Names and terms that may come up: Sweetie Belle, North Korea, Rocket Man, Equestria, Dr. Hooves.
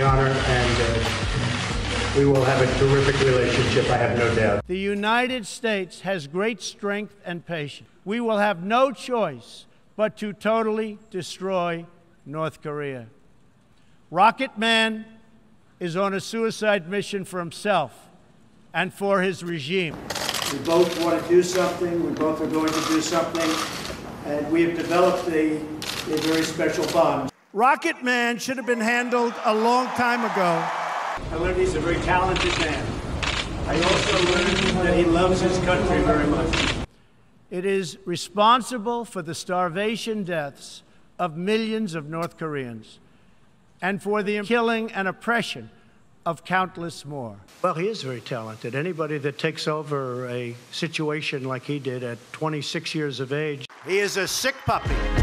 my honor, and we will have a terrific relationship, I have no doubt. The United States has great strength and patience. We will have no choice but to totally destroy North Korea. Rocket Man is on a suicide mission for himself and for his regime. We both want to do something, we both are going to do something, and we have developed a very special bond. Rocket Man should have been handled a long time ago. I learned he's a very talented man. I also learned that he loves his country very much. It is responsible for the starvation deaths of millions of North Koreans and for the killing and oppression of countless more. Well, he is very talented. Anybody that takes over a situation like he did at 26 years of age. He is a sick puppy.